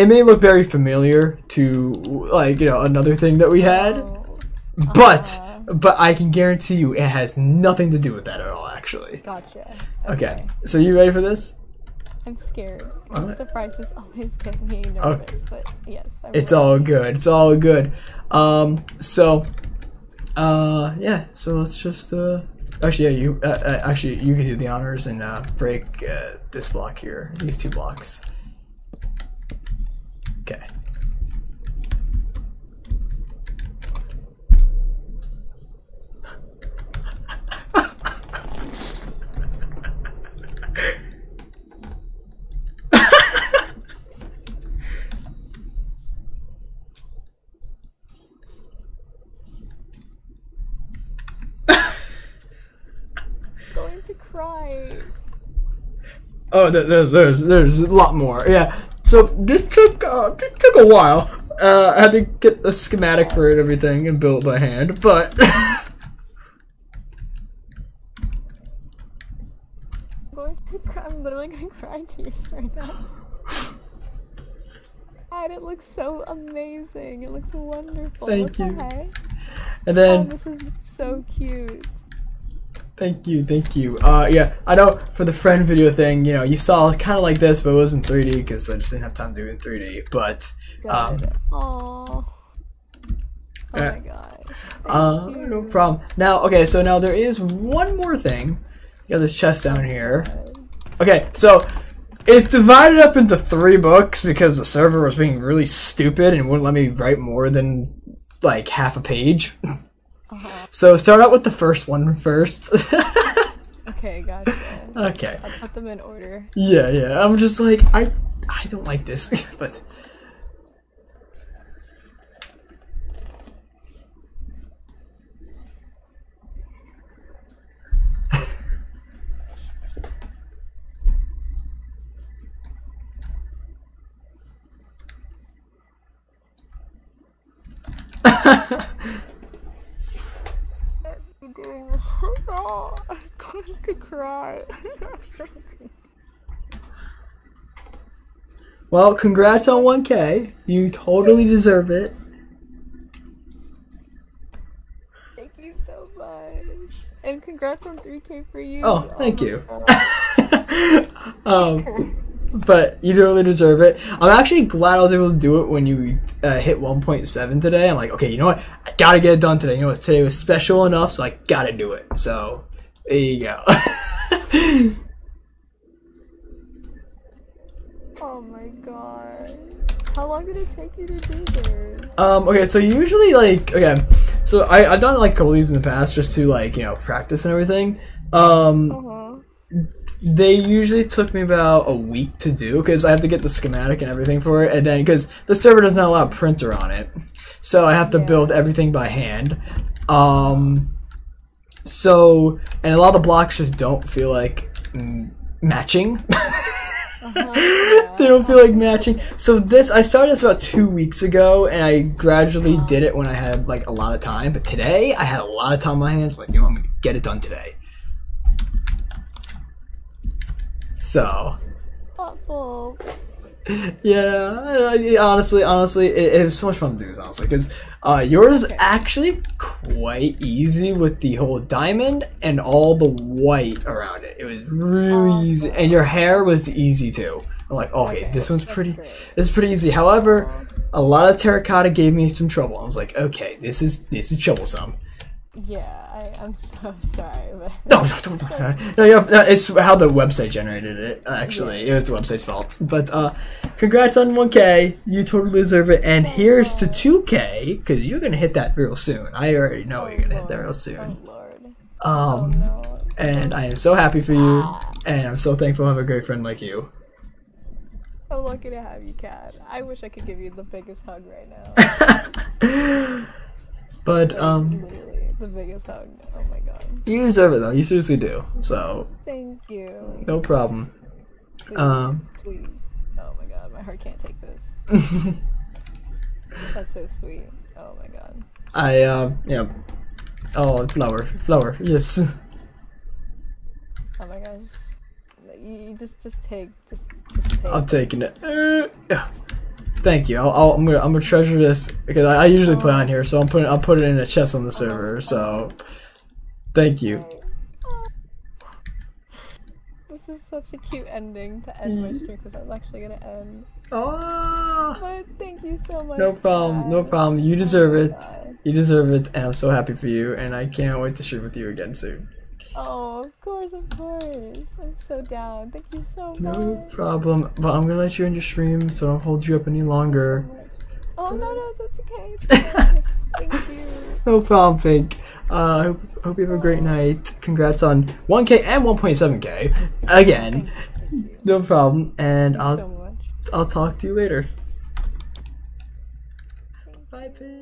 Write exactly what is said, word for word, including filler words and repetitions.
It may look very familiar to, like, you know, another thing that we had, oh. but uh. but I can guarantee you it has nothing to do with that at all, actually. Gotcha. Okay. okay. So you ready for this? I'm scared. Right. Surprises always get me nervous, okay. but yes. I'm it's ready. all good. It's all good. Um. So, uh, yeah. So let's just uh. Actually, yeah. You uh, actually you can do the honors and uh, break uh, this block here. These two blocks. Okay. I'm going to cry. Oh, there's there's there's a lot more. Yeah. So this took uh, this took a while. Uh, I had to get the schematic for it and everything and build it by hand, but I'm going to cry. I'm literally going to cry tears right now. God, it looks so amazing. It looks wonderful. Thank you. What the heck? And then oh, this is so cute. Thank you, thank you. Uh, yeah, I know for the friend video thing, you know, you saw kind of like this, but it wasn't three D because I just didn't have time to do it in three D. But, um, oh my uh, god. Uh, no problem. Now, okay, so now there is one more thing. You got this chest down here. Okay, so it's divided up into three books because the server was being really stupid and wouldn't let me write more than like half a page. Uh-huh. So start out with the first one first. Okay, gotcha. Okay. I'll put them in order. Yeah, yeah. I'm just like I, I don't like this, but. Oh, I'm going to cry. Well, congrats on one K. You totally deserve it. Thank you so much. And congrats on three K for you. Oh, thank you. um, but you totally deserve it. I'm actually glad I was able to do it when you uh, hit one point seven today. I'm like, okay, you know what? I gotta get it done today. You know what? Today was special enough, so I gotta do it. So, there you go. Oh my god. How long did it take you to do this? Um, okay, so usually, like, okay, so I, I've done, like, a couple of these in the past just to, like, you know, practice and everything. Um... Uh-huh. They usually took me about a week to do because I have to get the schematic and everything for it, and then because the server does not allow a printer on it, so I have to yeah. build everything by hand. Um, so and a lot of the blocks just don't feel like mm, matching. uh-huh, yeah. They don't feel like matching. So this I started this about two weeks ago, and I gradually uh-huh. did it when I had like a lot of time. But today I had a lot of time on my hands. Like, you know, I'm gonna get it done today. So, thoughtful. Yeah, honestly, honestly, it, it was so much fun to do this, honestly, because uh, yours okay. is actually quite easy with the whole diamond and all the white around it. It was really oh, easy, and your hair was easy too. I'm like, okay, okay this one's pretty, great. this is pretty easy. However, a lot of terracotta gave me some trouble. I was like, okay, this is this is troublesome. Yeah, I, I'm so sorry. But no, don't, don't, don't. no, you're, it's how the website generated it. Actually, yeah. It was the website's fault. But uh, congrats on one K. You totally deserve it. And here's to two K because you're gonna hit that real soon. I already know oh, you're gonna Lord. hit that real soon. Oh, Lord. Um, oh, no. And I am so happy for you, ah. and I'm so thankful I have a great friend like you. I'm lucky to have you, Kat. I wish I could give you the biggest hug right now. But like, um. Literally. The biggest hug. Oh my god. You deserve it though. You seriously do. So. Thank you. No problem. Please, um. Please. Oh my god, my heart can't take this. That's so sweet. Oh my god. I um uh, yeah. Oh, flower, flower. Yes. Oh my gosh. You, you just, just take, just, just take. I'm taking it. Uh, yeah. Thank you. I'll, I'll, I'm gonna I'm gonna treasure this because I, I usually play on here, so I'm putting I'll put it in a chest on the server. So, thank you. This is such a cute ending to end my stream because I was actually gonna end. Oh! But thank you so much. No problem. Guys. No problem. You deserve it. Oh, you deserve it, and I'm so happy for you. And I can't wait to stream with you again soon. Oh, of course, of course. I'm so down. Thank you so much. No problem. But I'm gonna let you in your stream, so I don't hold you up any longer. Oh no, no, that's okay. It's okay. Thank you. No problem, Pink. Uh, I hope, hope you have a great night. Congrats on one K and one point seven K again. Thank you. Thank you. No problem. And I'll so I'll talk to you later. Thanks. Bye, Pink.